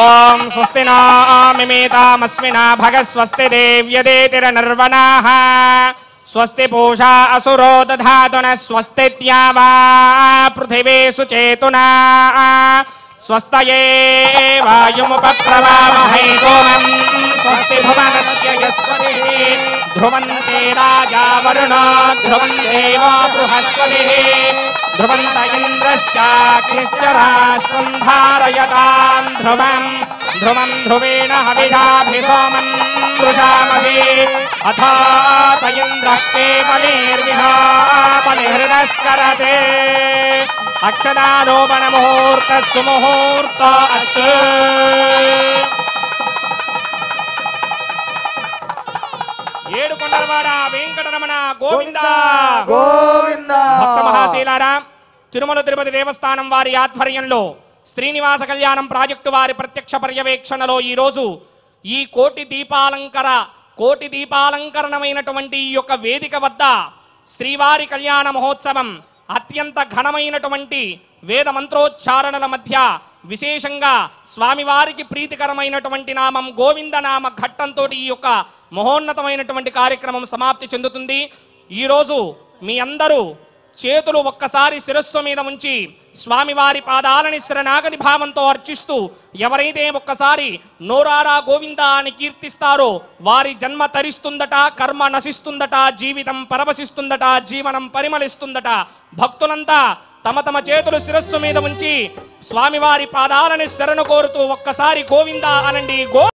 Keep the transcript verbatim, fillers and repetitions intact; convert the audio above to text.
ఓం స్వస్తినామిమేతామస్మినా భగస్వస్తి దేవ్యదేతిరనర్వణాః స్వస్తి పూషా అసురో దధాతున స్వస్తిద్యావా పృథివీ సుచేతునా స్వస్తయే వాయుముపప్రవామహే సోమం స్వస్తి భువనస్య యస్పతిః ధ్రువంతే రాజా వరుణో ధ్రువం దేవో బృహస్పతిః ధ్రువంత ఇంద్రశ్చాగ్నిశ్చ రాష్ట్రం ధారయతాం ధ్రువం ధ్రువం ధ్రువేణ హవిషాభి సోమం వృషామహే అథాత ఇంద్రః కేవలేర్విహాపనిహృదస్కరతే అక్షదారోపణ ముహూర్తః సుముహూర్తో అస్తు. ఏడుకొండలవాడ వెంకటరమణ గోవింద గోవింద. భక్త మహాశీలారా, తిరుమల తిరుపతి దేవస్థానం వారి ఆధ్వర్యంలో శ్రీనివాస కళ్యాణం ప్రాజెక్టు వారి ప్రత్యక్ష పర్యవేక్షణలో ఈరోజు ఈ కోటి దీపాలంకర కోటి దీపాలంకరణమైనటువంటి ఈ యొక్క వేదిక వద్ద శ్రీవారి కళ్యాణ మహోత్సవం అత్యంత ఘనమైనటువంటి వేద మంత్రోచ్చారణల మధ్య విశేషంగా స్వామివారికి ప్రీతికరమైనటువంటి నామం గోవిందనామ ఘట్టంతో ఈ యొక్క మహోన్నతమైనటువంటి కార్యక్రమం సమాప్తి చెందుతుంది. ఈరోజు మీ అందరూ చేతులు ఒక్కసారి శిరస్సు మీద ఉంచి స్వామివారి పాదాలని శరణాగతి భావంతో అర్చిస్తూ ఎవరైతే ఒక్కసారి నోరారా గోవిందా అని కీర్తిస్తారో వారి జన్మ తరిస్తుందట, కర్మ నశిస్తుందట, జీవితం పరవశిస్తుందట, జీవనం పరిమళిస్తుందట. భక్తులంతా తమ తమ చేతులు శిరస్సు మీద ఉంచి స్వామివారి పాదాలని శరణు కోరుతూ ఒక్కసారి గోవిందా అనండి. గో